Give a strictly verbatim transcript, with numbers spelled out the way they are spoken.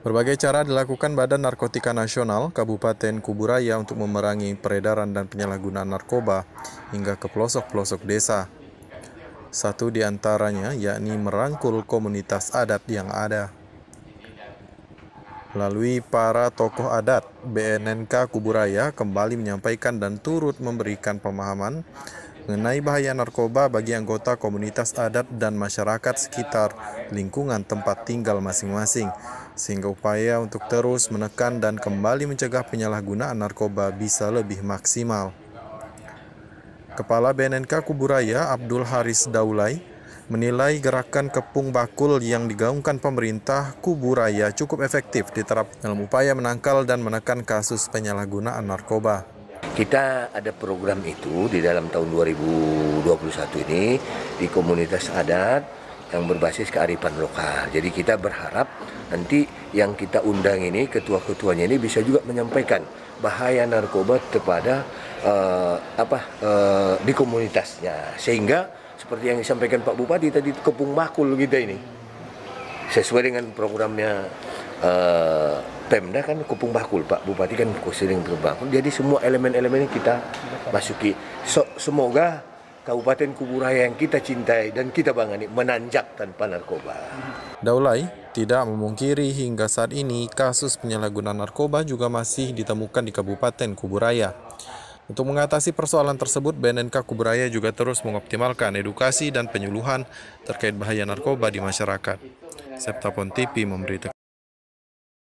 Berbagai cara dilakukan Badan Narkotika Nasional Kabupaten Kuburaya untuk memerangi peredaran dan penyalahgunaan narkoba hingga ke pelosok-pelosok desa. Satu di antaranya yakni merangkul komunitas adat yang ada. Melalui para tokoh adat, B N N K Kuburaya kembali menyampaikan dan turut memberikan pemahaman mengenai bahaya narkoba bagi anggota komunitas adat dan masyarakat sekitar lingkungan tempat tinggal masing-masing, sehingga upaya untuk terus menekan dan kembali mencegah penyalahgunaan narkoba bisa lebih maksimal. Kepala B N N K Kuburaya, Abdul Haris Daulay, menilai gerakan kepung bakul yang digaungkan pemerintah Kuburaya cukup efektif diterapkan dalam upaya menangkal dan menekan kasus penyalahgunaan narkoba. Kita ada program itu di dalam tahun dua ribu dua puluh satu ini di komunitas adat yang berbasis kearifan lokal. Jadi kita berharap nanti yang kita undang ini, ketua-ketuanya ini bisa juga menyampaikan bahaya narkoba kepada uh, apa uh, di komunitasnya. Sehingga seperti yang disampaikan Pak Bupati tadi, kepung bakul kita ini sesuai dengan programnya uh, Pemda kan kepung bakul, Pak Bupati kan sering berbakul. Jadi semua elemen-elemen kita masuki. So, semoga Kabupaten Kuburaya yang kita cintai dan kita bangani menanjak tanpa narkoba. Daulay tidak memungkiri hingga saat ini kasus penyalahgunaan narkoba juga masih ditemukan di Kabupaten Kuburaya. Untuk mengatasi persoalan tersebut, B N N K Kuburaya juga terus mengoptimalkan edukasi dan penyuluhan terkait bahaya narkoba di masyarakat. Septa Pontiwi memberitakan.